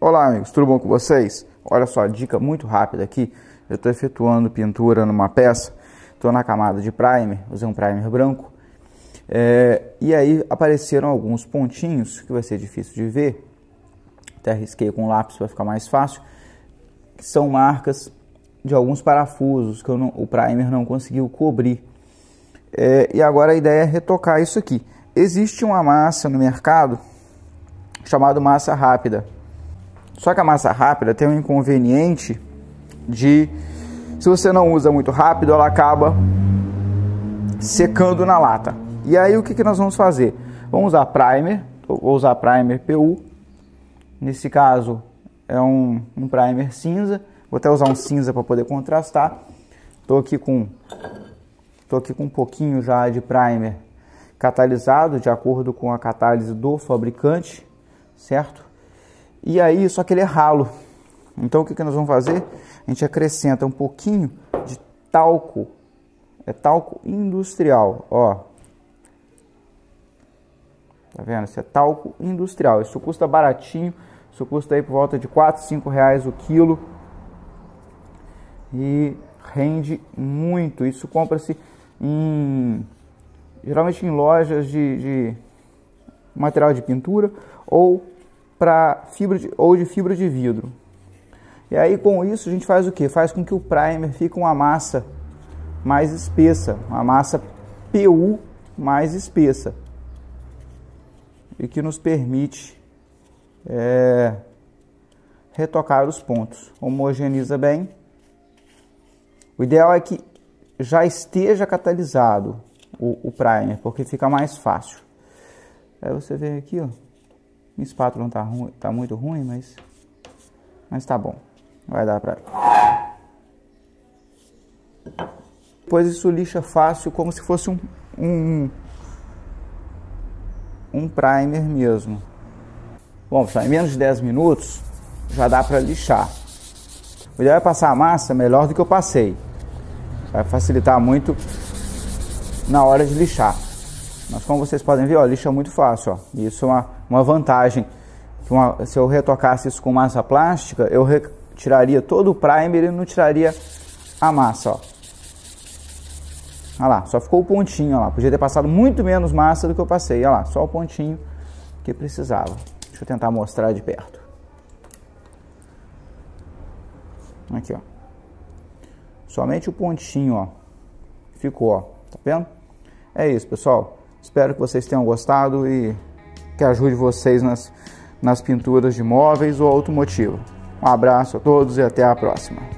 Olá amigos, tudo bom com vocês? Olha só, dica muito rápida aqui. Eu estou efetuando pintura numa peça, estou na camada de primer, usei um primer branco, e aí apareceram alguns pontinhos, que vai ser difícil de ver, até risquei com lápis para ficar mais fácil, que são marcas de alguns parafusos que o primer não conseguiu cobrir. E agora a ideia é retocar isso aqui. Existe uma massa no mercado chamada massa rápida. Só que a massa rápida tem um inconveniente de, se você não usa muito rápido, ela acaba secando na lata. E aí o que nós vamos fazer? Vamos usar primer, vou usar primer PU, nesse caso é um primer cinza, vou até usar um cinza para poder contrastar. Estou aqui com um pouquinho já de primer catalisado, de acordo com a catálise do fabricante, certo? E aí, só que ele é ralo. Então, o que nós vamos fazer? A gente acrescenta um pouquinho de talco. É talco industrial, ó. Tá vendo? Isso é talco industrial. Isso custa baratinho. Isso custa aí por volta de R$4, R$5 o quilo. E rende muito. Isso compra-se geralmente em lojas de material de pintura ou de fibra de vidro. E aí com isso a gente faz o que? Faz com que o primer fique uma massa mais espessa, uma massa PU mais espessa, e que nos permite retocar os pontos. Homogeneiza bem. O ideal é que já esteja catalisado o primer, porque fica mais fácil. Aí você vem aqui, ó. Minha espátula não tá muito ruim, mas tá bom. Vai dar pra... Depois isso lixa fácil, como se fosse um primer mesmo. Bom, pessoal, em menos de 10 minutos já dá pra lixar. O ideal é passar a massa melhor do que eu passei. Vai facilitar muito na hora de lixar. Mas como vocês podem ver, ó, lixa muito fácil, ó. E isso é uma vantagem. Se eu retocasse isso com massa plástica, eu retiraria todo o primer e não tiraria a massa, ó. Olha lá, só ficou o pontinho, ó lá. Podia ter passado muito menos massa do que eu passei, olha lá. Só o pontinho que precisava. Deixa eu tentar mostrar de perto. Aqui, ó. Somente o pontinho, ó. Ficou, ó. Tá vendo? É isso, pessoal. Espero que vocês tenham gostado e que ajude vocês nas pinturas de móveis ou outro motivo. Um abraço a todos e até a próxima.